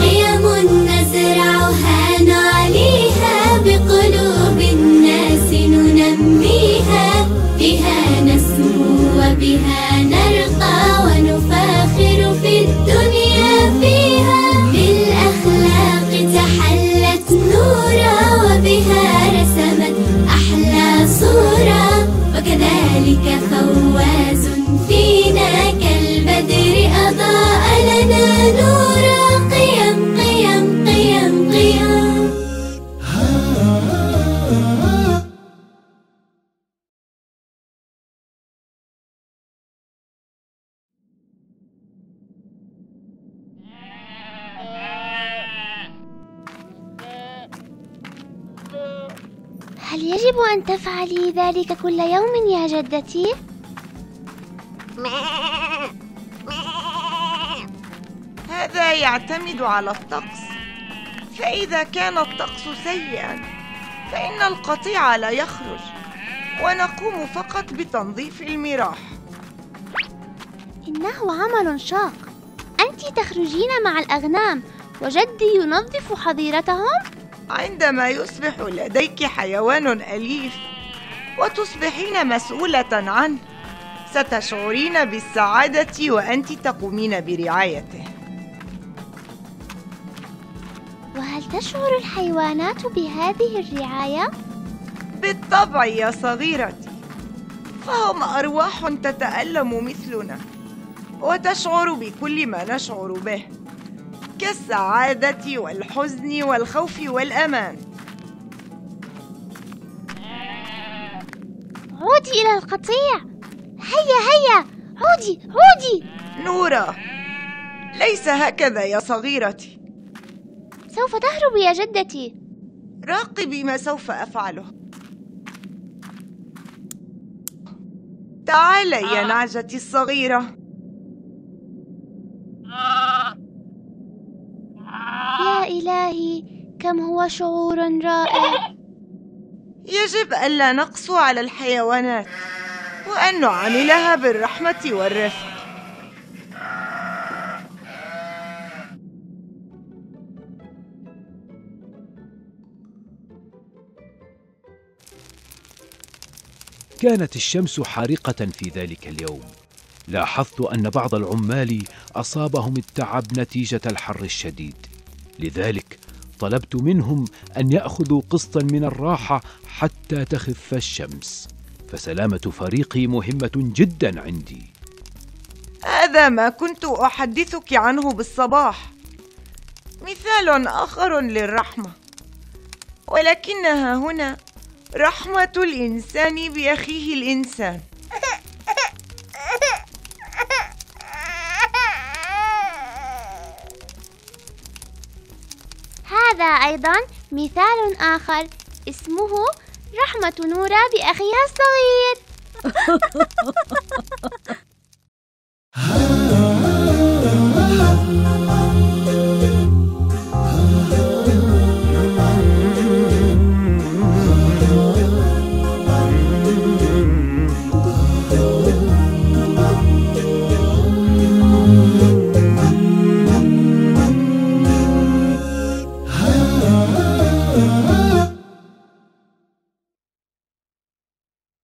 قيم نزرعها نعليها، بقلوب الناس ننميها، بها نسمو وبها نرقى، ونفاخر في الدنيا فيها. بالأخلاق تحلت نورا، وبها رسمت أحلى صورة، وكذلك فواز فينا كالبدر أضاء لنا نورا. قيم قيم قيم قيم. هل يجب أن تفعلي ذلك كل يوم يا جدتي؟ هذا يعتمد على الطقس، فإذا كان الطقس سيئا فإن القطيع لا يخرج، ونقوم فقط بتنظيف المراح. إنه عمل شاق، أنت تخرجين مع الأغنام وجدي ينظف حظيرتهم؟ عندما يصبح لديك حيوان أليف وتصبحين مسؤولة عنه، ستشعرين بالسعادة وأنت تقومين برعايته. وهل تشعر الحيوانات بهذه الرعاية؟ بالطبع يا صغيرتي، فهم أرواح تتألم مثلنا، وتشعر بكل ما نشعر به كالسعادة والحزن والخوف والأمان. عودي إلى القطيع، هيا هيا، عودي عودي. نورا، ليس هكذا يا صغيرتي، سوف تهرب يا جدتي. راقبي ما سوف أفعله. تعالي يا نعجتي الصغيرة. يا إلهي، كم هو شعور رائع. يجب ألا نقسو على الحيوانات، وأن نعاملها بالرحمة والرفق. كانت الشمس حارقة في ذلك اليوم. لاحظت أن بعض العمال أصابهم التعب نتيجة الحر الشديد، لذلك طلبت منهم أن يأخذوا قسطا من الراحة حتى تخف الشمس، فسلامة فريقي مهمة جدا عندي. هذا ما كنت أحدثك عنه بالصباح، مثال آخر للرحمة، ولكنها هنا رحمة الإنسان بأخيه الإنسان. هذا أيضا مثال آخر اسمه رحمة نورا بأخيها الصغير.